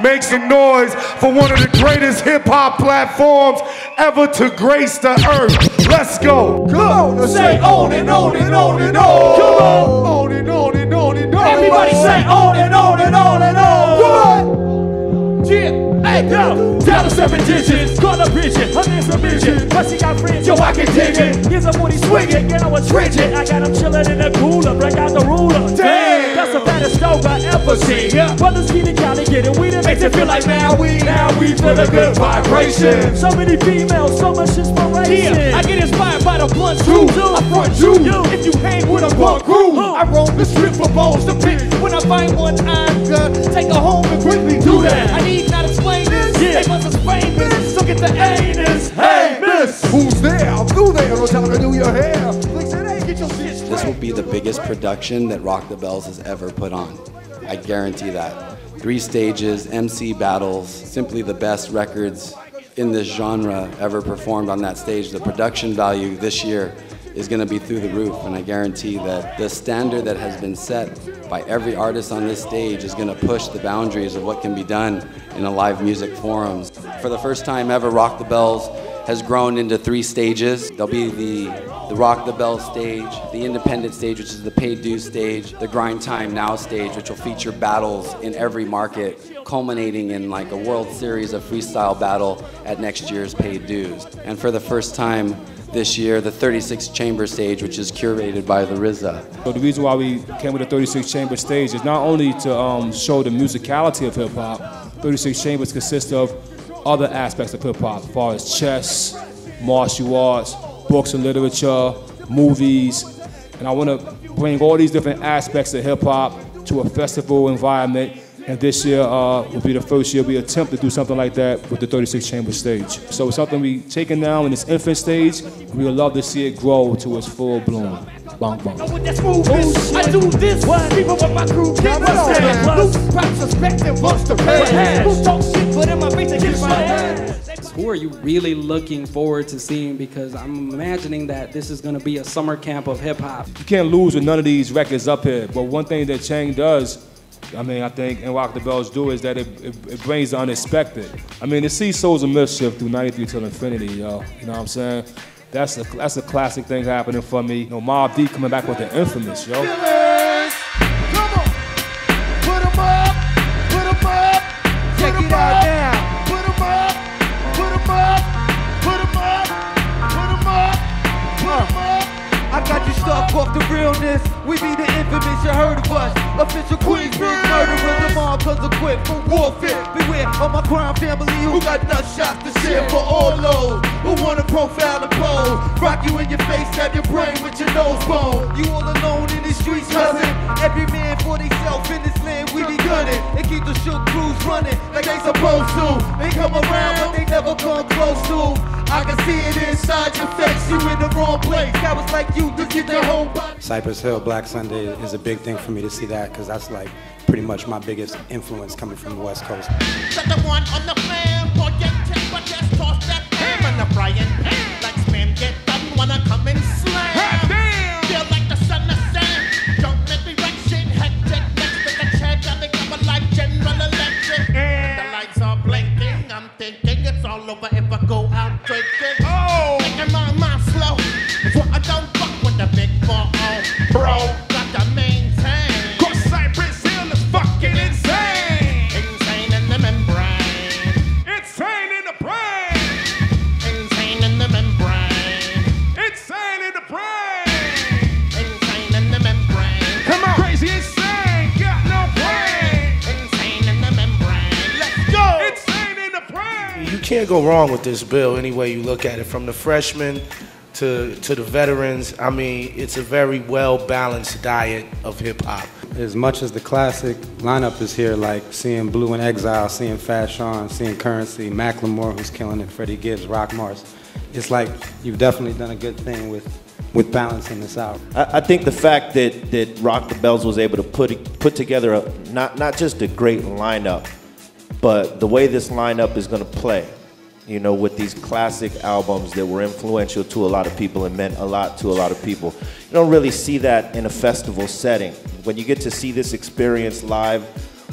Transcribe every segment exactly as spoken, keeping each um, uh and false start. Make some noise for one of the greatest hip-hop platforms ever to grace the earth. Let's go. Come on, say on and on and on and on. Come on. On and on and on and on. Everybody say on and on and on and on. Come on. Yeah. Hey, yo, down seven digits, gonna bridge it, I'm in some vision, plus he got friends, yo, I can dig it, here's a booty swinging, you know it's rigid, I got him chillin' in the cooler, break out the ruler, damn, that's the fattest dog I ever seen, yeah, brothers keep it, gotta get it, we done makes it feel like now we, now we feel a good vibration, so many females, so much inspiration, yeah, I get inspired by the blunt crew, I front you, you, if you hang with a blunt crew, I roam the strip for balls to pick, when I find one, I'm gonna take her home and quickly do that, I need not a yeah. They must have sprained this, so get the anus. Hey, miss! Who's there? I'm through there. No time to do your hair. This will be the biggest production that Rock the Bells has ever put on. I guarantee that. Three stages, M C battles, simply the best records in this genre ever performed on that stage. The production value this year is going to be through the roof, and I guarantee that the standard that has been set by every artist on this stage is going to push the boundaries of what can be done in a live music forum. For the first time ever, Rock the Bells has grown into three stages. There'll be the, the Rock the Bells stage, the independent stage, which is the Paid Dues stage, the Grind Time Now stage, which will feature battles in every market, culminating in like a World Series of freestyle battle at next year's Paid Dues. And for the first time, this year, the thirty-sixth Chamber stage, which is curated by the R Z A. So the reason why we came with the thirty-sixth Chamber stage is not only to um, show the musicality of hip-hop. thirty-six Chambers consist of other aspects of hip-hop, as far as chess, martial arts, books and literature, movies. And I want to bring all these different aspects of hip-hop to a festival environment. And this year uh, will be the first year we attempt to do something like that with the thirty-six Chamber stage. So it's something we taking now in its infant stage. We would love to see it grow to its full bloom. Bonk, bonk. I, that smooth oh, I do this, what? People with my crew get my Who are you really looking forward to seeing? Because I'm imagining that this is going to be a summer camp of hip hop. You can't lose with none of these records up here. But one thing that Chang does, I mean, I think, and Rock the Bells do, is that it, it, it brings the unexpected. I mean, to see Souls of Mischief through ninety-three till infinity, yo, you know what I'm saying? That's a, that's a classic thing happening for me. You know, Mobb Deep coming back with the infamous, yo. Killers! Come on! Put 'em up! Put 'em up! Check it out now! Put 'em up! Put 'em up! Put 'em up! Put 'em up! Put 'em up! I got you stuck off the realness. We be the infamous, you heard of us. Official Queensbridge murderers, them all cause equipped for warfare. Beware of my crime family who got nut shots to share. For all those who wanna profile and pose, rock you in your face, stab your brain with your nose bone. You all alone in the streets hustling. Every man for theyself in this land we be gunning. And keep the shook crews running like they supposed to. They come around but they never come close to. I can see it inside your face, you in the wrong place. That was like you to get their whole body. Cypress Hill, Black Sunday is a big thing for me to see that, because that's like pretty much my biggest influence coming from the West Coast. Set the one on the fam, or get ten, but just toss that ham on the frying pan. Like spam, get done, wanna come and slam. Damn! Feel like the son of Sam. Don't make me wreck shit, hectic, next to the check. I think I'm a like general election. The lights are blinking, I'm thinking it's all over if I go out drinking. Oh! Making my mind slow, that's what I don't fuck with the big four oh. Bro! Can't go wrong with this bill any way you look at it, from the freshmen to to the veterans. I mean, it's a very well balanced diet of hip hop. As much as the classic lineup is here, like seeing Blue in Exile, seeing Fashon, seeing Currency, Lamore, who's killing it, Freddie Gibbs, Rock Mars. It's like you've definitely done a good thing with with balancing this out. I, I think the fact that that Rock the Bells was able to put put together a, not not just a great lineup, but the way this lineup is going to play. You know, with these classic albums that were influential to a lot of people and meant a lot to a lot of people. You don't really see that in a festival setting. When you get to see this experience live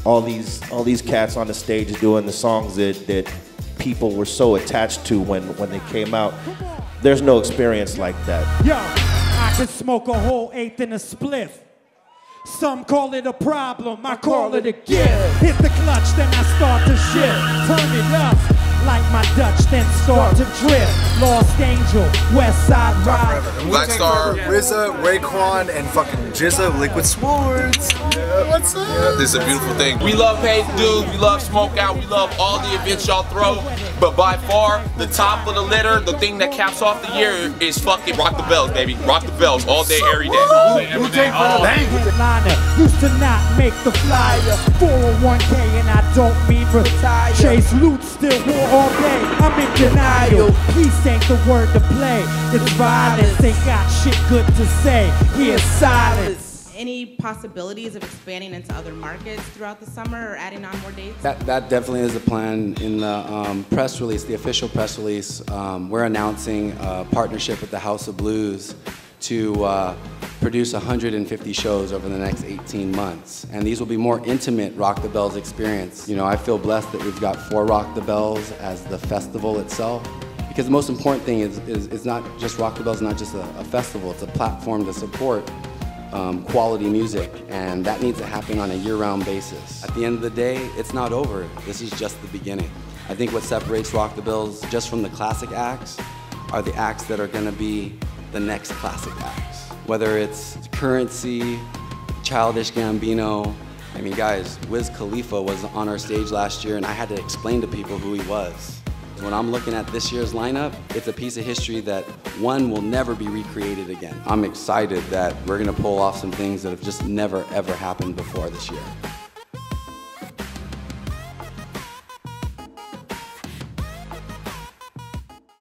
all these all these cats on the stage doing the songs that that people were so attached to when when they came out. There's no experience like that. Yo, I can smoke a whole eighth in a spliff. Some call it a problem, I call it a gift. Hit the clutch, then I start to shift. Turn it up, like my Dutch, then start to drift. Lost Angel, West Side Ride. Blackstar, R Z A, Raekwon, and fucking G Z A, Liquid Swords. Yeah, what's up? Yeah, this is a beautiful thing. We love Paid Dues, we love Smoke Out, we love all the events y'all throw. But by far, the top of the litter, the thing that caps off the year is fucking Rock the Bells, baby. Rock the Bells all day, every day. All day, every day, all day. Used to not make the flyer. four oh one K and I don't mean retire. Chase loot still war all day. I'm in denial. Peace ain't the word to play. It's violence. They got shit good to say. Here's silence. Any possibilities of expanding into other markets throughout the summer or adding on more dates? That, that definitely is the plan. In the um, press release, the official press release, um, we're announcing a partnership with the House of Blues to uh, produce one hundred fifty shows over the next eighteen months. And these will be more intimate Rock the Bells experience. You know, I feel blessed that we've got four Rock the Bells as the festival itself. Because the most important thing is, is, is not just Rock the Bells, not just a, a festival, it's a platform to support Um, quality music, and that needs to happen on a year-round basis. At the end of the day, it's not over. This is just the beginning. I think what separates Rock the Bells just from the classic acts are the acts that are gonna be the next classic acts. Whether it's Currency, Childish Gambino. I mean, guys, Wiz Khalifa was on our stage last year and I had to explain to people who he was. When I'm looking at this year's lineup, it's a piece of history that, one, will never be recreated again. I'm excited that we're gonna pull off some things that have just never, ever happened before this year.